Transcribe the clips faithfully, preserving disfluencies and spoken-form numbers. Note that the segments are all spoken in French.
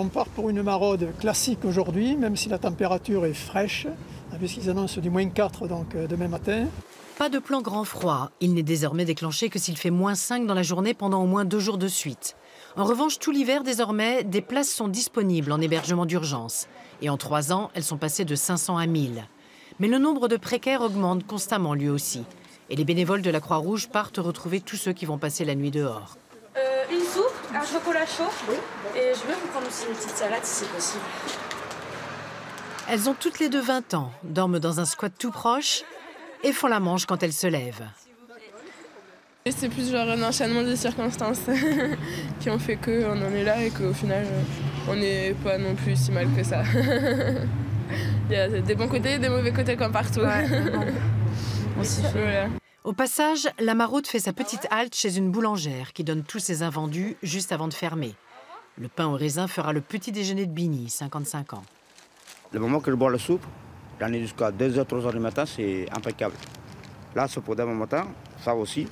On part pour une maraude classique aujourd'hui, même si la température est fraîche, puisqu'ils annoncent du moins quatre donc, demain matin. Pas de plan grand froid. Il n'est désormais déclenché que s'il fait moins cinq dans la journée pendant au moins deux jours de suite. En revanche, tout l'hiver désormais, des places sont disponibles en hébergement d'urgence. Et en trois ans, elles sont passées de cinq cents à mille. Mais le nombre de précaires augmente constamment lui aussi. Et les bénévoles de la Croix-Rouge partent retrouver tous ceux qui vont passer la nuit dehors. Euh, une soupe, un chocolat chaud, oui. Et je veux vous prendre aussi une petite salade si c'est possible. Elles ont toutes les deux vingt ans, dorment dans un squat tout proche et font la manche quand elles se lèvent. C'est plus genre un enchaînement de circonstances qui ont fait qu'on en est là et qu'au final, on n'est pas non plus si mal que ça. Il y a des bons côtés et des mauvais côtés comme partout. Ouais, on s'y fait. Voilà. Au passage, la maraude fait sa petite halte chez une boulangère qui donne tous ses invendus juste avant de fermer. Le pain au raisin fera le petit déjeuner de Bigny, cinquante-cinq ans. Le moment que je bois la soupe, j'en ai jusqu'à deux heures, trois heures du matin, c'est impeccable. Là, ce pot-là, mon matin, ça aussi,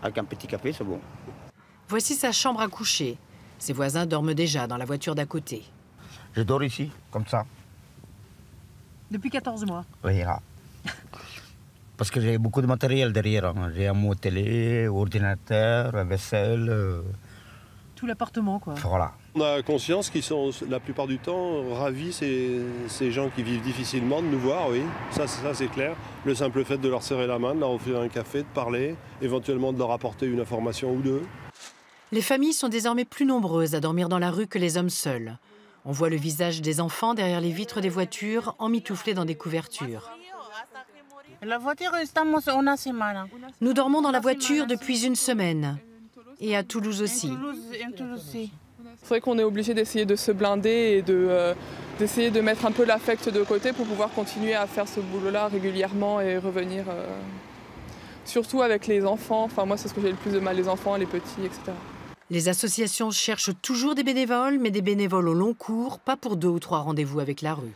avec un petit café, c'est bon. Voici sa chambre à coucher. Ses voisins dorment déjà dans la voiture d'à côté. Je dors ici, comme ça. Depuis quatorze mois? Oui, là. Parce que j'ai beaucoup de matériel derrière. Hein. J'ai un mot télé, ordinateur, un vaisselle. Euh... Tout l'appartement, quoi. Voilà. On a conscience qu'ils sont la plupart du temps ravis, ces, ces gens qui vivent difficilement, de nous voir, oui. Ça, ça c'est clair. Le simple fait de leur serrer la main, de leur offrir un café, de parler, éventuellement de leur apporter une information ou deux. Les familles sont désormais plus nombreuses à dormir dans la rue que les hommes seuls. On voit le visage des enfants derrière les vitres des voitures, emmitouflés dans des couvertures. La voiture, nous dormons dans la voiture depuis une semaine. Et à Toulouse aussi. C'est vrai qu'on est obligé d'essayer de se blinder et de, euh, d'essayer de mettre un peu l'affect de côté pour pouvoir continuer à faire ce boulot-là régulièrement et revenir. Euh, surtout avec les enfants. Enfin, moi, c'est ce que j'ai le plus de mal, les enfants, les petits, et cetera. Les associations cherchent toujours des bénévoles, mais des bénévoles au long cours, pas pour deux ou trois rendez-vous avec la rue.